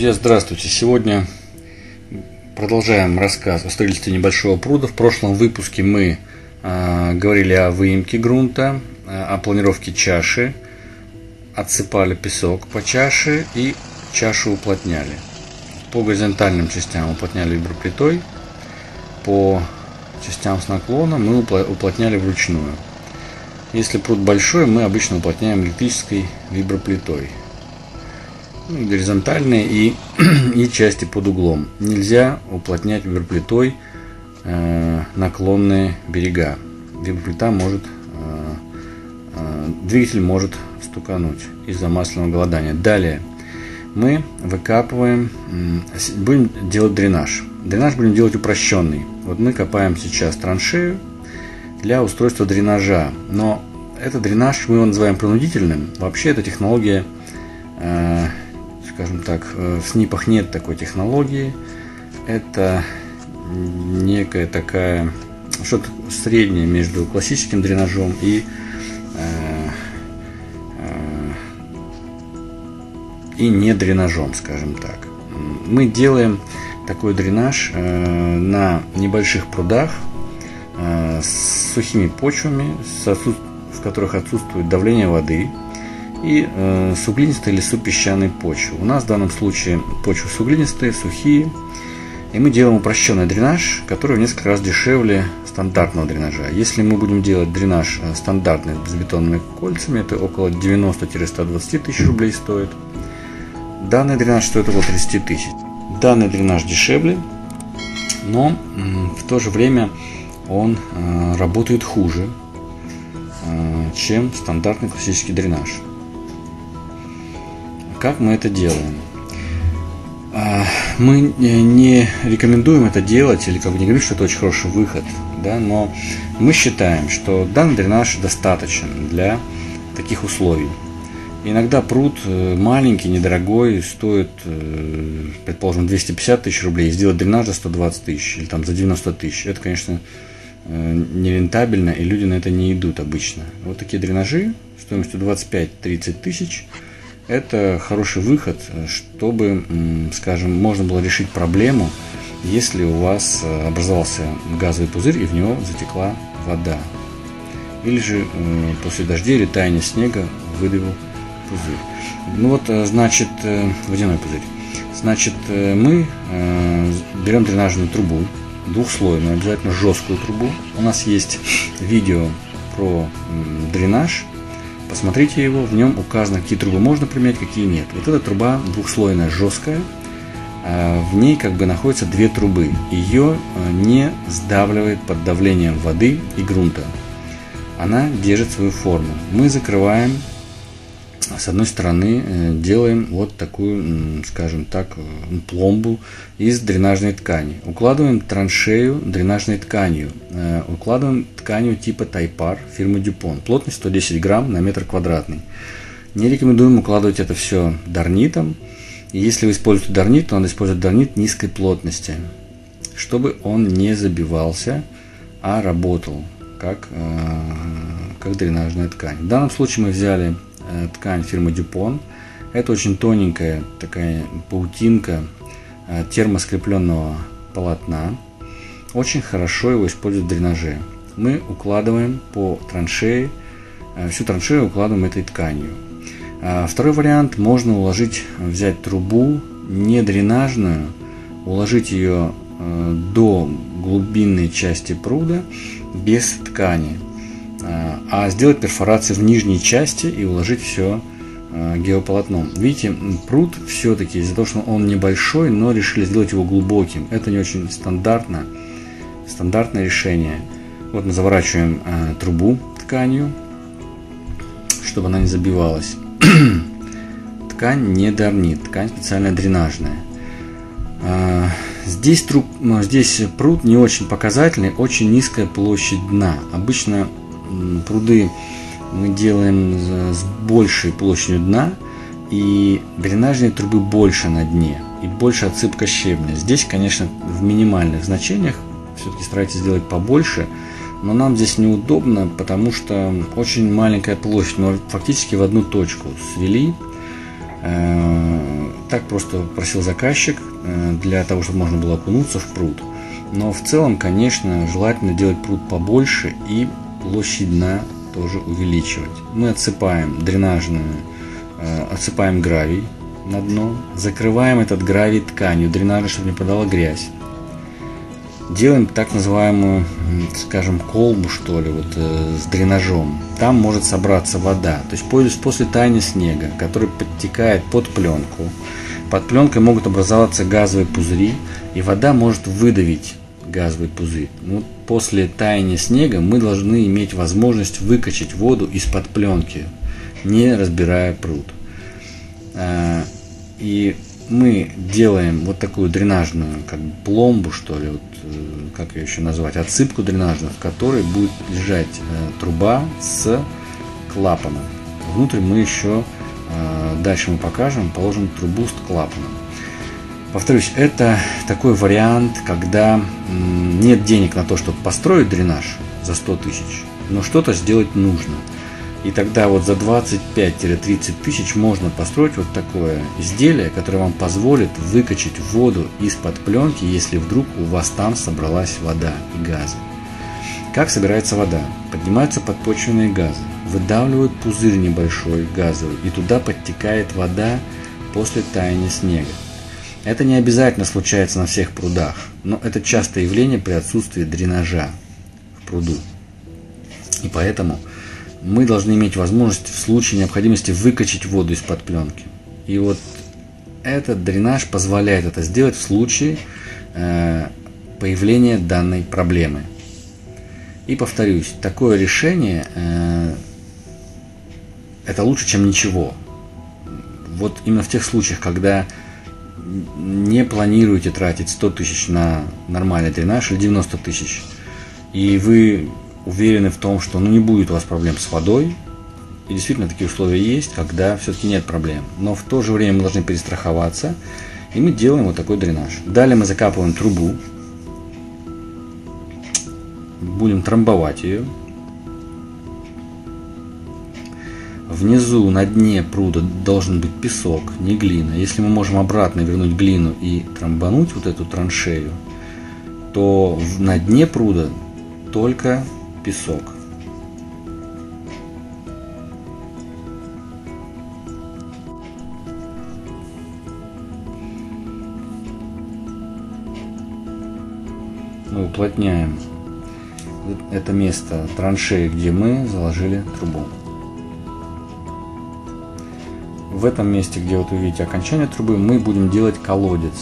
Друзья, здравствуйте! Сегодня продолжаем рассказ о строительстве небольшого пруда. В прошлом выпуске мы говорили о выемке грунта, о планировке чаши, отсыпали песок по чаше и чашу уплотняли. По горизонтальным частям уплотняли виброплитой, по частям с наклоном мы уплотняли вручную. Если пруд большой, мы обычно уплотняем электрической виброплитой. Горизонтальные и части под углом. Нельзя уплотнять виброплитой наклонные берега. Виброплита может, двигатель может стукануть из-за масляного голодания. Далее мы выкапываем, будем делать дренаж. Дренаж будем делать упрощенный. Вот мы копаем сейчас траншею для устройства дренажа. Но этот дренаж мы его называем принудительным. Вообще эта технология, скажем так, в СНИПах нет такой технологии. Это некая такая, что-то среднее между классическим дренажом и не дренажом, скажем так. Мы делаем такой дренаж на небольших прудах с сухими почвами, в которых отсутствует давление воды, и с углинистой или супесчаной почвы. У нас в данном случае почвы суглинистые, сухие. И мы делаем упрощенный дренаж, который в несколько раз дешевле стандартного дренажа. Если мы будем делать дренаж стандартный с бетонными кольцами, это около 90-120 тысяч рублей стоит. Данный дренаж стоит около 30 тысяч. Данный дренаж дешевле, но в то же время он работает хуже, чем стандартный классический дренаж. Как мы это делаем? Мы не рекомендуем это делать, или как бы не говорим, что это очень хороший выход, да, но мы считаем, что данный дренаж достаточен для таких условий. Иногда пруд маленький, недорогой, стоит, предположим, 250 тысяч рублей, и сделать дренаж за 120 тысяч или там за 90 тысяч. Это, конечно, нерентабельно, и люди на это не идут обычно. Вот такие дренажи стоимостью 25-30 тысяч. Это хороший выход, чтобы, скажем, можно было решить проблему, если у вас образовался газовый пузырь и в него затекла вода. Или же после дождей или таяния снега выдавил пузырь. Ну вот, значит, водяной пузырь. Значит, мы берем дренажную трубу, двухслойную, обязательно жесткую трубу. У нас есть видео про дренаж. Посмотрите его, в нем указано, какие трубы можно применять, какие нет. Вот эта труба двухслойная, жесткая, в ней как бы находятся две трубы. Ее не сдавливает под давлением воды и грунта. Она держит свою форму. Мы закрываем, с одной стороны делаем вот такую, скажем так, пломбу из дренажной ткани. Укладываем траншею дренажной тканью. Укладываем тканью типа Typar фирмы Dupont. Плотность 110 грамм на метр квадратный. Не рекомендуем укладывать это все дорнитом. Если вы используете дорнит, то надо использовать дорнит низкой плотности, чтобы он не забивался, а работал как дренажная ткань. В данном случае мы взяли ткань фирмы Dupont. Это очень тоненькая такая паутинка термоскрепленного полотна. Очень хорошо его используют в дренаже. Мы укладываем по траншеи, всю траншею укладываем этой тканью. Второй вариант, можно уложить, взять трубу не дренажную, уложить ее до глубинной части пруда без ткани, а сделать перфорации в нижней части и уложить все геополотном. Видите, пруд все-таки из-за того, что он небольшой, но решили сделать его глубоким. Это не очень стандартное решение. Вот мы заворачиваем трубу тканью, чтобы она не забивалась. Ткань не дорнит, ткань специально дренажная. Здесь пруд не очень показательный, очень низкая площадь дна. Обычно пруды мы делаем с большей площадью дна, и дренажные трубы больше на дне, и больше отсыпка щебня. Здесь, конечно, в минимальных значениях все-таки старайтесь сделать побольше, но нам здесь неудобно, потому что очень маленькая площадь, мы фактически в одну точку свели. Так просто просил заказчик, для того, чтобы можно было окунуться в пруд. Но в целом, конечно, желательно делать пруд побольше и площадь дна тоже увеличивать. Мы отсыпаем дренажную, отсыпаем гравий на дно, закрываем этот гравий тканью дренажа, чтобы не подала грязь. Делаем так называемую, скажем, колбу, что ли, вот с дренажом. Там может собраться вода. То есть после таяния снега, который подтекает под пленку, под пленкой могут образоваться газовые пузыри, и вода может выдавить газовый пузырь. Ну, после таяния снега мы должны иметь возможность выкачать воду из-под пленки, не разбирая пруд. И мы делаем вот такую дренажную, как бы пломбу, что ли, вот, как ее еще назвать, отсыпку дренажную, в которой будет лежать труба с клапаном. Внутрь мы еще, дальше мы покажем, положим трубу с клапаном. Повторюсь, это такой вариант, когда нет денег на то, чтобы построить дренаж за 100 тысяч, но что-то сделать нужно. И тогда вот за 25-30 тысяч можно построить вот такое изделие, которое вам позволит выкачать воду из-под пленки, если вдруг у вас там собралась вода и газы. Как собирается вода? Поднимаются подпочвенные газы, выдавливают пузырь небольшой газовый, и туда подтекает вода после таяния снега. Это не обязательно случается на всех прудах, но это частое явление при отсутствии дренажа в пруду. И поэтому мы должны иметь возможность в случае необходимости выкачать воду из-под пленки. И вот этот дренаж позволяет это сделать в случае появления данной проблемы. И повторюсь, такое решение это лучше, чем ничего. Вот именно в тех случаях, когда не планируете тратить 100 тысяч на нормальный дренаж или 90 тысяч, и вы уверены в том, что не будет у вас проблем с водой. И действительно такие условия есть, когда все-таки нет проблем. Но в то же время мы должны перестраховаться, и мы делаем вот такой дренаж. Далее мы закапываем трубу, будем трамбовать ее. Внизу на дне пруда должен быть песок, не глина. Если мы можем обратно вернуть глину и трамбануть вот эту траншею, то на дне пруда только песок. Мы уплотняем это место траншеи, где мы заложили трубу. В этом месте, где вот вы видите окончание трубы, мы будем делать колодец.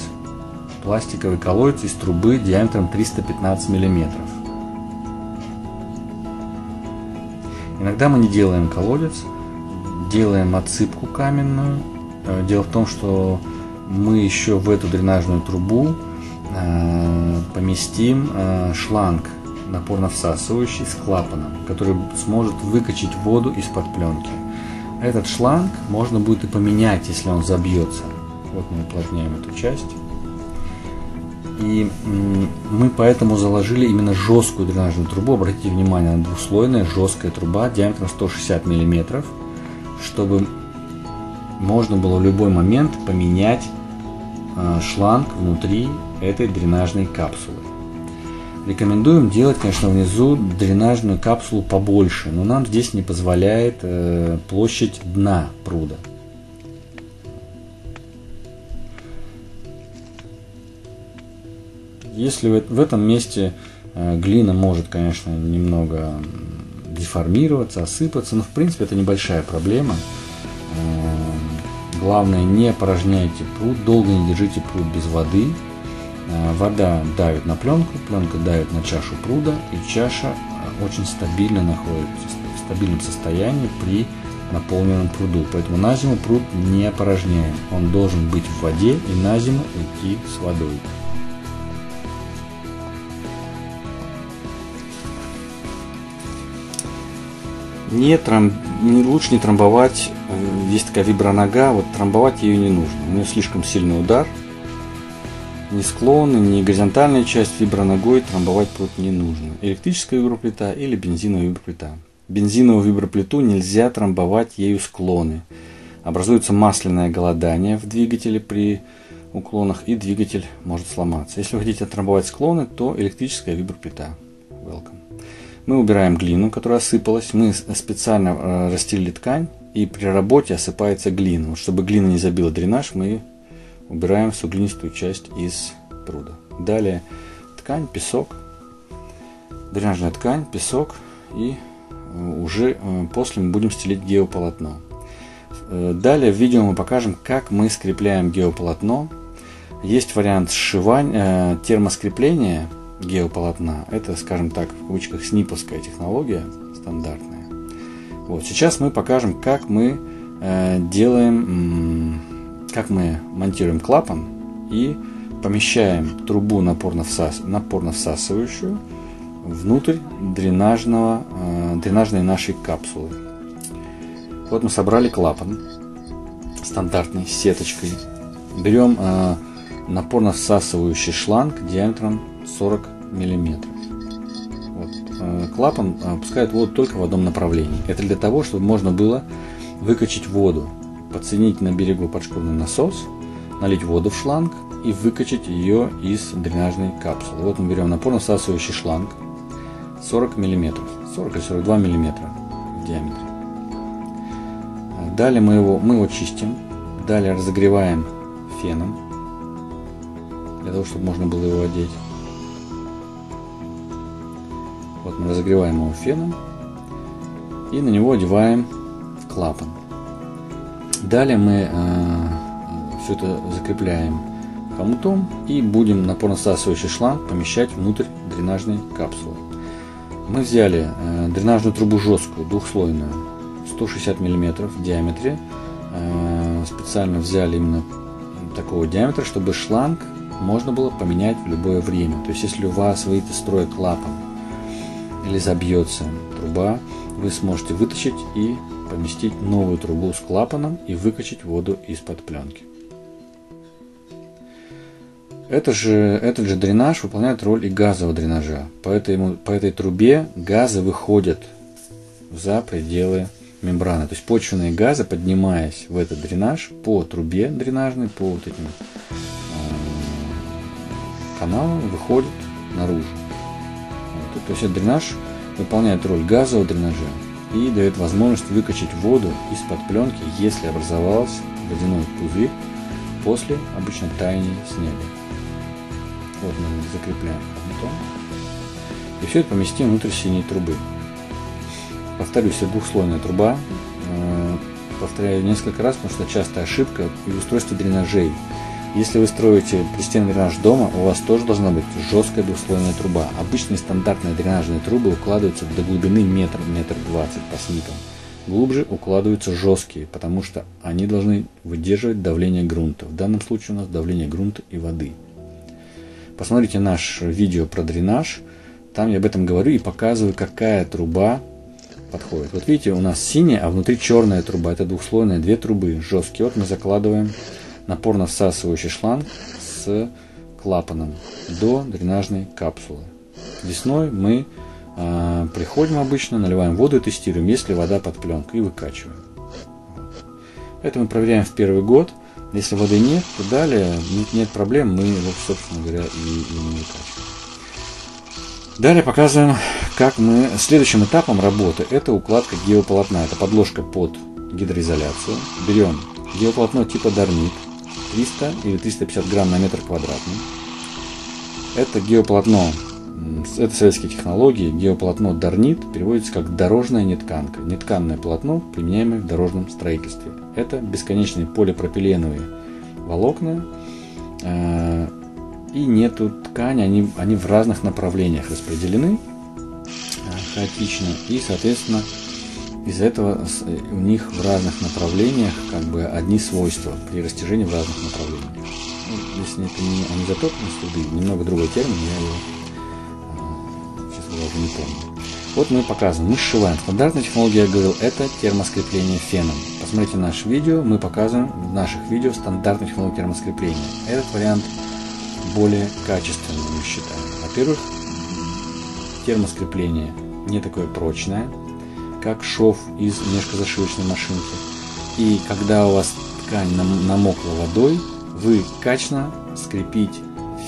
Пластиковый колодец из трубы диаметром 315 миллиметров. Иногда мы не делаем колодец, делаем отсыпку каменную. Дело в том, что мы еще в эту дренажную трубу поместим шланг напорно-всасывающий с клапаном, который сможет выкачать воду из-под пленки. Этот шланг можно будет и поменять, если он забьется. Вот мы уплотняем эту часть. И мы поэтому заложили именно жесткую дренажную трубу. Обратите внимание, она двухслойная, жесткая труба диаметром 160 мм, чтобы можно было в любой момент поменять шланг внутри этой дренажной капсулы. Рекомендуем делать, конечно, внизу дренажную капсулу побольше, но нам здесь не позволяет площадь дна пруда. Если в этом месте глина может, конечно, немного деформироваться, осыпаться, но в принципе это небольшая проблема. Главное, не опорожняйте пруд, долго не держите пруд без воды. Вода давит на пленку, пленка давит на чашу пруда, и чаша очень стабильно находится в стабильном состоянии при наполненном пруду. Поэтому на зиму пруд не опорожняем, он должен быть в воде и на зиму уйти с водой. Лучше не трамбовать, есть такая вибронога, вот трамбовать ее не нужно, у нее слишком сильный удар, ни склоны, ни горизонтальная часть, виброногой трамбовать пруд не нужно. Электрическая виброплита или бензиновая виброплита. Бензиновую виброплиту нельзя трамбовать ею склоны, образуется масляное голодание в двигателе при уклонах, и двигатель может сломаться. Если вы хотите отрамбовать склоны, то электрическая виброприта. Welcome. Мы убираем глину, которая осыпалась. Мы специально расстелили ткань, и при работе осыпается глина. Чтобы глина не забила дренаж, мы убираем всю глинистую часть из пруда. Далее ткань, песок, дренажная ткань, песок, и уже после мы будем стелить геополотно. Далее в видео мы покажем, как мы скрепляем геополотно. Есть вариант сшивания, термоскрепления геополотна. Это, скажем так, в кавычках сниповская технология стандартная. Вот, сейчас мы покажем, как мы делаем, как мы монтируем клапан и помещаем трубу напорно-всасывающую внутрь дренажной нашей капсулы. Вот мы собрали клапан стандартный с сеточкой. Берем напорно-всасывающий шланг диаметром 40 мм. Вот. Клапан пускает воду только в одном направлении. Это для того, чтобы можно было выкачать воду, подсоединить на берегу подшкурный насос, налить воду в шланг и выкачать ее из дренажной капсулы. Вот мы берем напорно-всасывающий шланг 40 мм, 40 или 42 мм в диаметре. Далее мы его чистим, далее разогреваем феном, для того, чтобы можно было его одеть. Вот мы разогреваем его феном и на него одеваем клапан. Далее мы все это закрепляем хомутом и будем напорно-всасывающий шланг помещать внутрь дренажной капсулы. Мы взяли дренажную трубу жесткую, двухслойную, 160 мм в диаметре. Специально взяли именно такого диаметра, чтобы шланг можно было поменять в любое время. То есть, если у вас выйдет из строя клапан или забьется труба, вы сможете вытащить и поместить новую трубу с клапаном и выкачать воду из-под пленки. Этот же дренаж выполняет роль и газового дренажа. По этой трубе газы выходят за пределы мембраны. То есть почвенные газы, поднимаясь в этот дренаж по трубе дренажной, по вот этим каналам, выходят наружу. Вот. То есть этот дренаж выполняет роль газового дренажа и дает возможность выкачать воду из-под пленки, если образовался водяной пузырь после обычно таяния снега. Вот мы закрепляем хомутом и все это поместим внутрь синей трубы. Повторюсь, это двухслойная труба. Повторяю несколько раз, потому что частая ошибка и устройство дренажей. Если вы строите пристенный дренаж дома, у вас тоже должна быть жесткая двухслойная труба. Обычные стандартные дренажные трубы укладываются до глубины метр, метр 20 по СНИПам. Глубже укладываются жесткие, потому что они должны выдерживать давление грунта. В данном случае у нас давление грунта и воды. Посмотрите наше видео про дренаж. Там я об этом говорю и показываю, какая труба подходит. Вот видите, у нас синяя, а внутри черная труба. Это двухслойная, две трубы жесткие. Вот мы закладываем напорно-всасывающий шланг с клапаном до дренажной капсулы. Весной мы приходим обычно, наливаем воду и тестируем, есть ли вода под пленкой, и выкачиваем. Это мы проверяем в первый год. Если воды нет, то далее нет проблем, мы его, собственно говоря, и не выкачиваем. Далее показываем, как мы... Следующим этапом работы это укладка геополотна. Это подложка под гидроизоляцию. Берем геополотно типа дорнит, 300 или 350 грамм на метр квадратный. Это геополотно, это советские технологии. Геополотно дорнит переводится как дорожная нетканка. Нетканное полотно, применяемое в дорожном строительстве. Это бесконечные полипропиленовые волокна. И нету ткани, они в разных направлениях распределены хаотично, и соответственно из-за этого у них в разных направлениях как бы одни свойства при растяжении в разных направлениях. Ну, если это не анизотопность воды, немного другой термин, я его сейчас уже не помню. Вот мы показываем, мы сшиваем. Стандартная технология, я говорил, это термоскрепление феном. Посмотрите наше видео, мы показываем в наших видео стандартную технологию термоскрепления. Этот вариант более качественным, мы считаем. Во-первых, термоскрепление не такое прочное, как шов из межкозашивочной машинки. И когда у вас ткань намокла водой, вы качно скрепить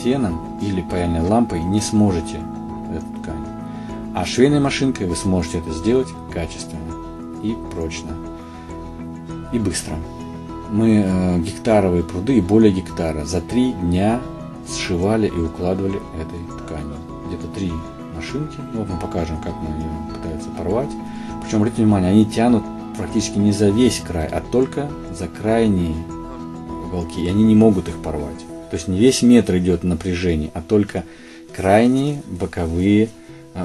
феном или паяльной лампой не сможете эту ткань. А швейной машинкой вы сможете это сделать качественно и прочно, и быстро. Мы гектаровые пруды и более гектара за 3 дня сшивали и укладывали этой тканью. Где-то 3 машинки. Вот мы покажем, как мы ее пытаются порвать. Причем, обратите внимание, они тянут практически не за весь край, а только за крайние уголки. И они не могут их порвать. То есть не весь метр идет напряжение, а только крайние боковые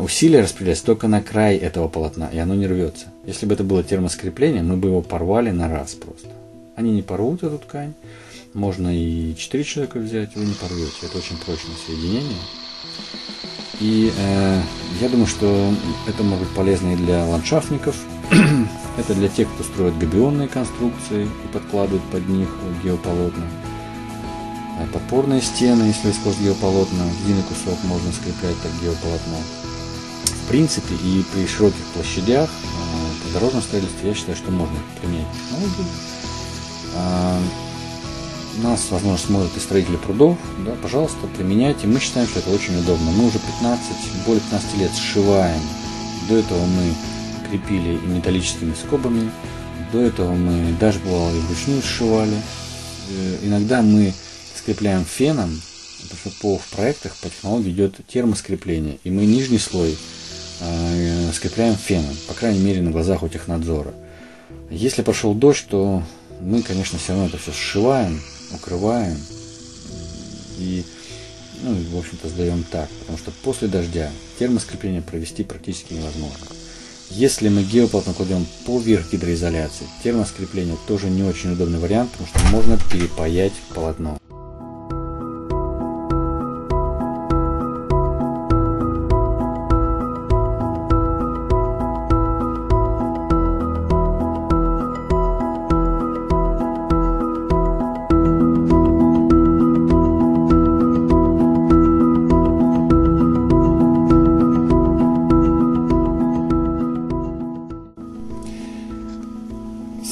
усилия распределяются только на край этого полотна, и оно не рвется. Если бы это было термоскрепление, мы бы его порвали на раз просто. Они не порвут эту ткань. Можно и 4 человека взять, вы не порвете. Это очень прочное соединение. И я думаю, что это может быть полезно и для ландшафтников. Это для тех, кто строит габионные конструкции и подкладывает под них геополотна. Подпорные стены, если использовать геополотна, длинный кусок можно скреплять под геополотно. В принципе, и при широких площадях при дорожном строительстве, я считаю, что можно применять технологии. Нас, возможно, смотрят и строители прудов, да, пожалуйста, применяйте. Мы считаем, что это очень удобно. Мы уже более 15 лет сшиваем. До этого мы крепили и металлическими скобами. До этого мы даже, бывало, и вручную сшивали. Иногда мы скрепляем феном, потому что в проектах по технологии идет термоскрепление. И мы нижний слой скрепляем феном, по крайней мере, на глазах у технадзора. Если пошел дождь, то мы, конечно, все равно это все сшиваем, укрываем и, ну, в общем-то, сдаем так, потому что после дождя термоскрепление провести практически невозможно. Если мы геополотно кладем поверх гидроизоляции, термоскрепление тоже не очень удобный вариант, потому что можно перепаять полотно.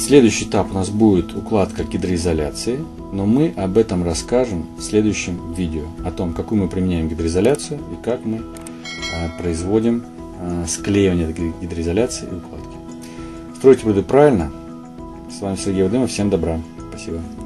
Следующий этап у нас будет укладка гидроизоляции, но мы об этом расскажем в следующем видео, о том, какую мы применяем гидроизоляцию и как мы производим склеивание гидроизоляции и укладки. Стройте пруды правильно. С вами Сергей Водоёмов. Всем добра. Спасибо.